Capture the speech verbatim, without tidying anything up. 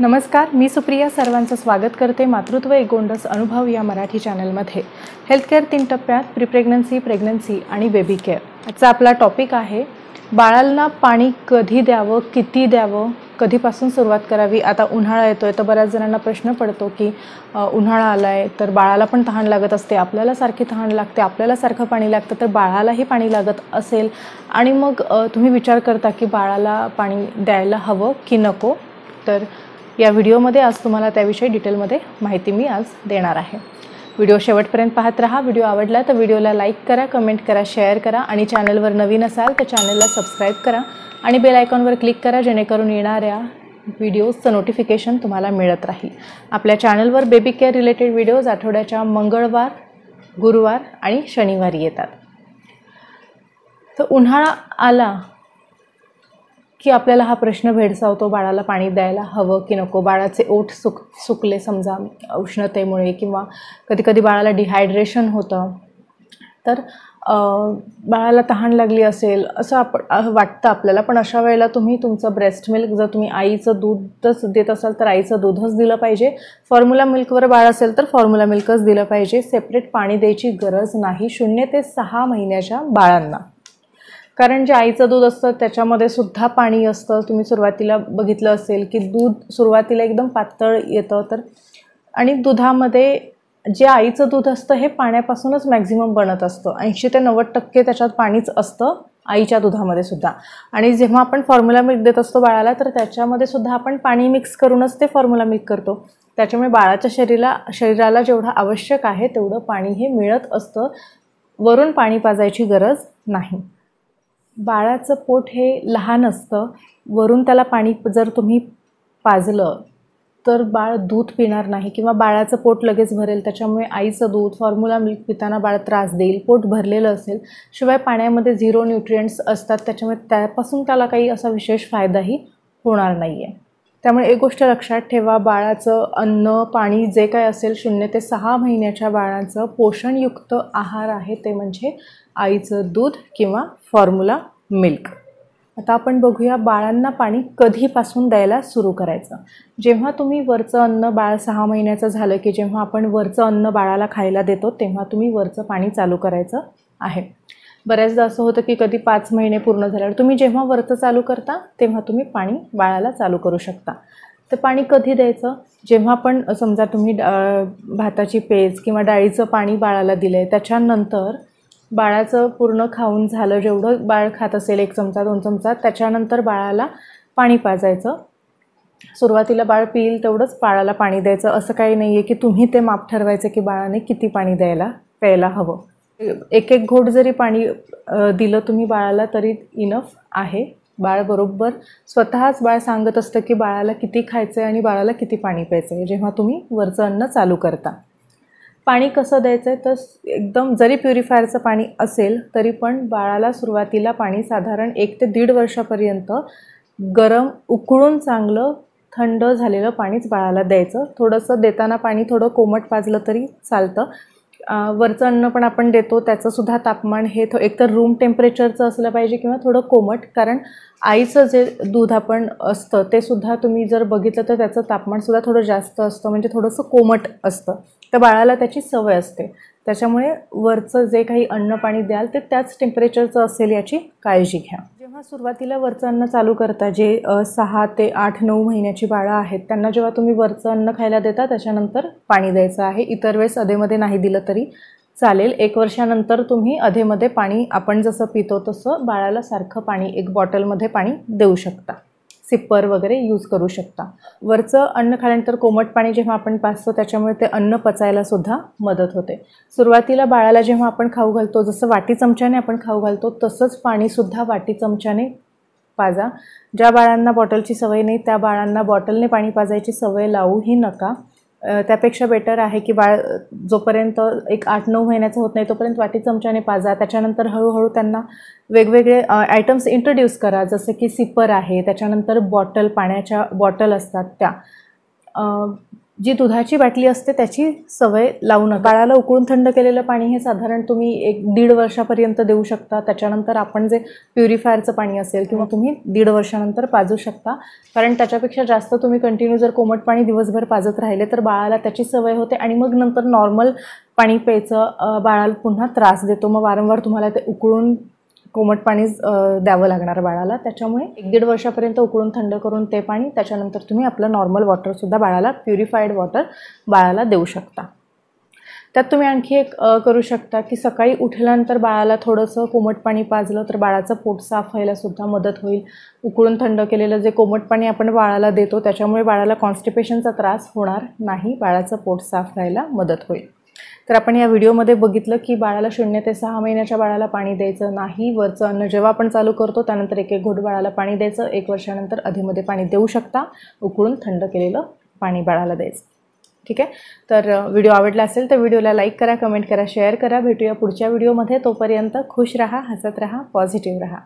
नमस्कार, मी सुप्रिया सर्वांचं स्वागत करते मातृत्व एक गोंडस अनुभव या मराठी चॅनलमध्ये। हेल्थकेअर तीन टप्प्यात प्रीप्रेग्नन्सी, प्रेग्नन्सी आणि बेबी केअर आजचा आपला टॉपिक आहे बाळाला पाणी कधी द्यावं, किती द्यावं, कधीपासून सुरुवात करावी। आता उन्हाळा येतोय तर बऱ्याच जणांना प्रश्न पडतो की उन्हाळा आलाय तर बाळाला पण तहान लागत असते, आपल्याला सारखी तहान लागते, आपल्याला सारखं पाणी लागतं, तर बाळालाही पाणी लागत असेल आणि मग तुम्ही विचार करता की बाळाला पाणी द्यायला हवं की नको। तर या व्हिडिओमध्ये आज तुम्हाला त्याविषयी डिटेलमध्ये माहिती मी आज देणार आहे। व्हिडिओ शेवटपर्यंत पाहत रहा। व्हिडिओ आवडला तर व्हिडिओला लाईक करा, कमेंट करा, शेअर करा आणि चॅनलवर नवीन असाल तर चॅनलला सबस्क्राइब करा आणि बेल आयकॉनवर क्लिक करा, जेणेकरून येणाऱ्या व्हिडिओजचं नोटिफिकेशन तुम्हाला मिळत राहील। आपल्या चॅनलवर बेबी केअर रिलेटेड व्हिडिओज आठवड्याच्या मंगळवार, गुरुवार आणि शनिवारी येतात। तर उन्हाळा आला की आपल्याला हा प्रश्न भेडसावतो, बाळाला पाणी द्यायला हवं की नको। बाळाचे ओठ सुक सुकले समजा उष्णतेमुळे किंवा कधी कधी बाळाला डिहायड्रेशन होतं, तर बाळाला तहान लागली असेल असं आप वाटतं आपल्याला। पण अशा वेळेला तुम्ही तुमचं ब्रेस्ट मिल्क, जर तुम्ही आईचं दूधच देत असाल तर आईचं दूधच दिलं पाहिजे, फॉर्म्युला मिल्कवर बाळ असेल तर फॉर्म्युला मिल्कच दिलं पाहिजे। सेपरेट पाणी द्यायची गरज नाही शून्य ते सहा महिन्याच्या बाळांना, कारण जे आईचं दूध असतं त्याच्यामध्ये सुद्धा पाणी असतं। तुम्ही सुरुवातीला बघितलं असेल की दूध सुरुवातीला एकदम पातळ येतं, तर आणि दुधामध्ये जे आईचं दूध असतं हे पाण्यापासूनच मॅक्झिमम बनत असतं, ऐंशी ते नव्वद टक्के त्याच्यात पाणीच असतं आईच्या दुधामध्ये सुद्धा। आणि जेव्हा आपण फॉर्म्युला मिल्क देत असतो बाळाला तर त्याच्यामध्ये सुद्धा आपण पाणी मिक्स करूनच ते फॉर्म्युला मिल्क करतो, त्याच्यामुळे बाळाच्या शरीराला शरीराला जेवढं आवश्यक आहे तेवढं पाणी हे मिळत असतं, वरून पाणी पाजायची गरज नाही। बाळाचं पोट हे लहान असतं, वरून त्याला पाणी जर तुम्ही पाजलं तर बाळ दूध पिणार नाही किंवा बाळाचं पोट लगेच भरेल, त्याच्यामुळे आईचं दूध फॉर्म्युला मिल्क पिताना बाळ त्रास देईल, पोट भरलेलं असेल। शिवाय पाण्यामध्ये झिरो न्यूट्रिएंट्स असतात, त्याच्यामुळे त्यापासून त्याला काही असा विशेष फायदाही होणार नाही आहे। त्यामुळे एक गोष्ट लक्षात ठेवा, बाळाचं अन्न, पाणी जे काय असेल शून्य ते सहा महिन्याच्या बाळांचं पोषणयुक्त आहार आहे ते म्हणजे आईचं दूध किंवा फॉर्म्युला मिल्क। आता आपण बघूया बाळांना पाणी कधीपासून द्यायला सुरू करायचं। जेव्हा तुम्ही वरचं अन्न, बाळ सहा महिन्याचं झालं की जेव्हा आपण वरचं अन्न बाळाला खायला देतो तेव्हा तुम्ही वरचं पाणी चालू करायचं आहे। बऱ्याचदा असं होतं की कधी पाच महिने पूर्ण झाल्यावर तुम्ही जेव्हा वरचं चालू करता तेव्हा तुम्ही पाणी बाळाला चालू करू शकता। तर पाणी कधी द्यायचं, जेव्हा आपण समजा तुम्ही भाताची पेज किंवा डाळीचं पाणी बाळाला दिलं आहे, त्याच्यानंतर बाळाचं पूर्ण खाऊन झालं, जेवढं बाळ खात असेल एक चमचा दोन चमचा, त्याच्यानंतर बाळाला पाणी पाजायचं। सुरुवातीला बाळ पिईल तेवढंच बाळाला पाणी द्यायचं, असं काही नाही आहे की तुम्ही ते माप ठरवायचं की बाळाने किती पाणी द्यायला प्यायला हवं। एक एक घोट जरी पाणी दिलं तुम्ही बाळाला तरी इनफ आहे। बाळ बरोबर स्वतःच बाळ सांगत असतं की बाळाला किती खायचं आहे आणि बाळाला किती पाणी प्यायचं आहे जेव्हा तुम्ही वरचं अन्न चालू करता। पाणी कसं द्यायचं आहे तर एकदम जरी प्युरिफायरचं पाणी असेल तरी पण बाळाला सुरुवातीला पाणी साधारण एक ते दीड वर्षापर्यंत गरम उकळून चांगलं थंड झालेलं पाणीच बाळाला द्यायचं। थोडंसं देताना पाणी थोडं कोमट पाजलं तरी चालतं। वरचं अन्न पण आपण देतो त्याचंसुद्धा तापमान हे थो एकतर रूम टेम्परेचरचं असलं पाहिजे किंवा थोडं कोमट, कारण आईचं जे दूध आपण असतं ते सुद्धा तुम्ही जर बघितलं तर त्याचं तापमानसुद्धा थोडं जास्त असतं, म्हणजे थोडंसं कोमट असतं, तर बाळाला त्याची सवय असते। त्याच्यामुळे वरचं जे काही अन्न पाणी द्याल ते त्याच टेम्परेचरचं असेल याची काळजी घ्या। जेव्हा सुरुवातीला वरचं अन्न चालू करता, जे सहा ते आठ नऊ महिन्याची बाळं आहेत त्यांना जेव्हा तुम्ही वरचं अन्न खायला देता त्याच्यानंतर पाणी द्यायचं आहे। इतर वेळेस अधेमध्ये नाही दिलं तरी चालेल, एक वर्षानंतर तुम्ही अधेमध्ये पाणी आपण जसं पितो तसं बाळाला सारखं पाणी एक बॉटलमध्ये पाणी देऊ शकता, सिप्पर वगैरे यूज करू शकता। वरचं अन्न खाल्यानंतर कोमट पाणी जेव्हा आपण पाजतो त्याच्यामुळे ते अन्न पचायलासुद्धा मदत होते। सुरुवातीला बाळाला जेव्हा आपण खाऊ घालतो, जसं वाटी चमच्याने आपण खाऊ घालतो तसंच पाणीसुद्धा वाटी चमच्याने पाजा। ज्या बाळांना बॉटलची सवय नाही त्या बाळांना बॉटलने पाणी पाजायची सवय लावूही नका। त्यापेक्षा बेटर आहे की बाळ जोपर्यंत एक आठ नऊ महिन्याचं होत नाही तोपर्यंत वाटी चमच्याने पाजा, त्याच्यानंतर हळूहळू त्यांना वेगवेगळे आयटम्स इंट्रोड्यूस करा, जसं की सिपर आहे, त्याच्यानंतर बॉटल, पाण्याच्या बॉटल असतात त्या, जी दुधाची बाटली असते त्याची सवय लावू नका। बाळाला उकळून थंड केलेलं पाणी हे साधारण तुम्ही एक दीड वर्षापर्यंत देऊ शकता। त्याच्यानंतर आपण जे प्युरिफायरचं पाणी असेल किंवा तुम्ही दीड वर्षानंतर पाजू शकता, कारण त्याच्यापेक्षा जास्त तुम्ही कंटिन्यू जर कोमट पाणी दिवसभर पाजत राहिले तर बाळाला त्याची सवय होते आणि मग नंतर नॉर्मल पाणी प्यायचं बाळाला पुन्हा त्रास देतो। मग वारंवार तुम्हाला ते उकळून कोमट पाणी द्यावं लागणार बाळाला। त्याच्यामुळे एक दीड वर्षापर्यंत उकळून थंड करून ते पाणी, त्याच्यानंतर तुम्ही आपलं नॉर्मल वॉटर सुद्धा बाळाला प्युरिफाईड वॉटर बाळाला देऊ शकता। त्यात तुम्ही आणखी एक करू शकता की सकाळी उठल्यानंतर बाळाला थोडंसं कोमट पाणी पाजलं तर बाळाचं पोट साफ व्हायला सुद्धा मदत होईल। उकळून थंड केलेलं जे कोमट पाणी आपण बाळाला देतो त्याच्यामुळे बाळाला कॉन्स्टिपेशनचा त्रास होणार नाही, बाळाचं पोट साफ व्हायला मदत होईल। तर आपण या व्हिडिओमध्ये बघितलं की बाळाला शून्य ते सहा महिन्याच्या बाळाला पाणी द्यायचं नाही। वरचं अन्न जेव्हा आपण चालू करतो त्यानंतर एक एक घोट बाळाला पाणी द्यायचं। एक वर्षानंतर अधीमध्ये पाणी देऊ शकता, उकळून थंड केलेलं पाणी बाळाला द्यायचं। ठीक आहे, तर व्हिडिओ आवडला असेल तर व्हिडिओला लाईक करा, कमेंट करा, शेअर करा। भेटूया पुढच्या व्हिडिओमध्ये, तोपर्यंत खुश राहा, हसत राहा, पॉझिटिव्ह राहा।